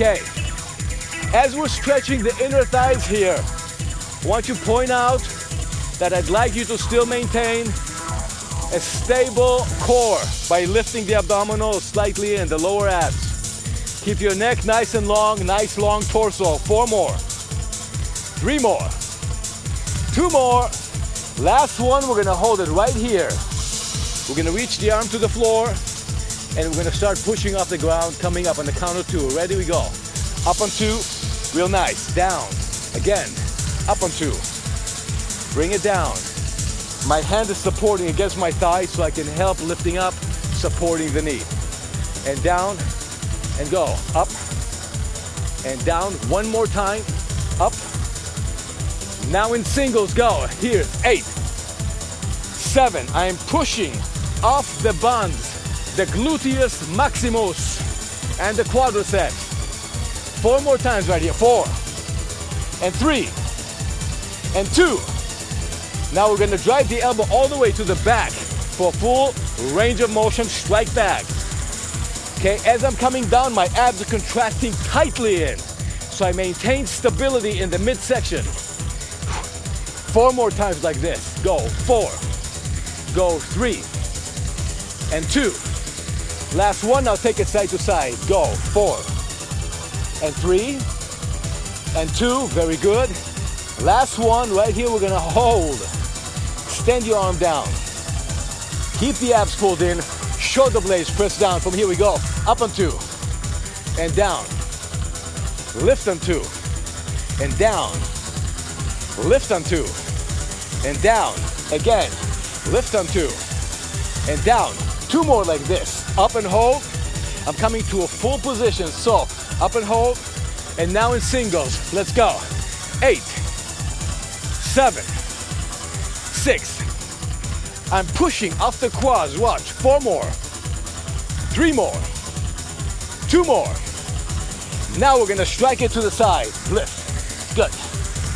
Okay. As we're stretching the inner thighs here, I want you to point out that I'd like you to still maintain a stable core by lifting the abdominals slightly and the lower abs. Keep your neck nice and long, nice long torso. 4 more. 3 more. 2 more. Last one, we're gonna hold it right here. We're gonna reach the arm to the floor and we're gonna start pushing off the ground, coming up on the count of 2. Ready, we go. Up on 2, real nice, down. Again, up on 2. Bring it down. My hand is supporting against my thigh so I can help lifting up, supporting the knee. And down, and go. Up, and down. One more time, up. Now in singles, go. Here, 8, 7. I am pushing off the buns, the gluteus maximus, and the quadriceps. 4 more times right here, 4, and 3, and 2. Now we're gonna drive the elbow all the way to the back for full range of motion, strike back. Okay, as I'm coming down, my abs are contracting tightly in, so I maintain stability in the midsection. 4 more times like this, go, 4, go, 3, and 2. Last one, now take it side to side, go, 4, and 3, and 2, very good. Last one, right here, we're gonna hold. Extend your arm down. Keep the abs pulled in, shoulder blades pressed down. From here we go, up on 2, and down. Lift on 2, and down. Lift on 2, and down. Again, lift on 2, and down. 2 more like this, up and hold. I'm coming to a full position, so up and hold, and now in singles, let's go. 8, 7, 6. I'm pushing off the quads, watch. 4 more, 3 more, 2 more. Now we're gonna strike it to the side, lift, good,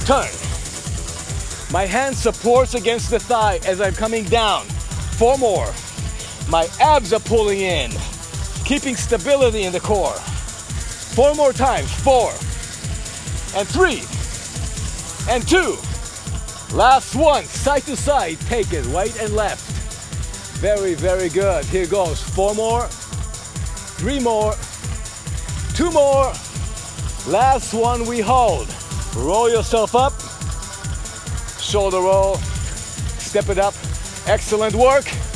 turn. My hand supports against the thigh as I'm coming down. 4 more, my abs are pulling in, keeping stability in the core. 4 more times, 4, and 3, and 2. Last one, side to side, take it, right and left. Very, very good, here goes, 4 more, 3 more, 2 more. Last one we hold. Roll yourself up, shoulder roll, step it up, excellent work.